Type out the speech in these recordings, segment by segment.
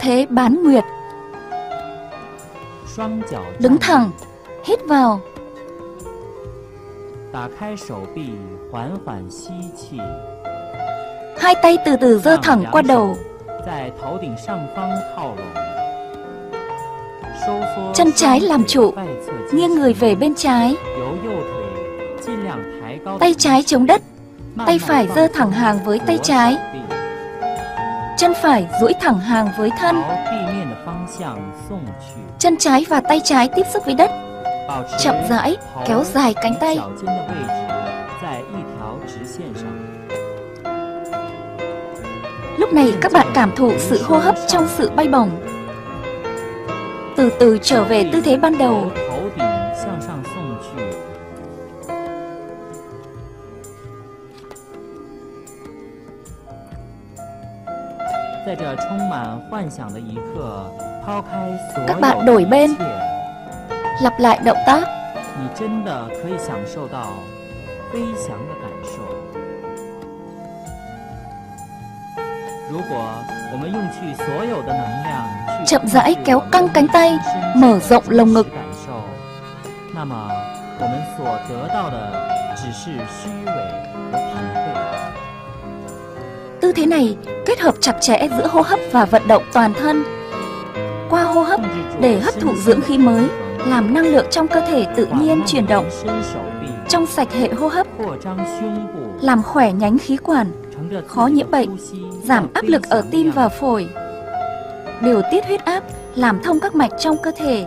thế bán nguyệt. Đứng thẳng, hít vào, hai tay từ từ giơ thẳng qua đầu, chân trái làm trụ, nghiêng người về bên trái, tay trái chống đất, tay phải giơ thẳng hàng với tay trái, chân phải duỗi thẳng hàng với thân, chân trái và tay trái tiếp xúc với đất, chậm rãi kéo dài cánh tay. Lúc này các bạn cảm thụ sự hô hấp trong sự bay bổng, từ từ trở về tư thế ban đầu. Các bạn đổi bên, lặp lại động tác. Chậm rãi kéo căng cánh tay, mở rộng lồng ngực. Tư thế này kết hợp chặt chẽ giữa hô hấp và vận động toàn thân. Qua hô hấp để hấp thụ dưỡng khí mới, làm năng lượng trong cơ thể tự nhiên chuyển động, trong sạch hệ hô hấp, làm khỏe nhánh khí quản, khó nhiễm bệnh, giảm áp lực ở tim và phổi, điều tiết huyết áp, làm thông các mạch trong cơ thể.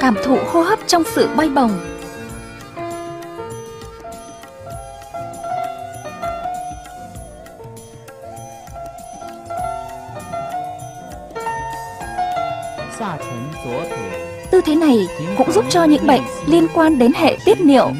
Cảm thụ hô hấp trong sự bay bổng. Tư thế này cũng giúp cho những bệnh liên quan đến hệ tiết niệu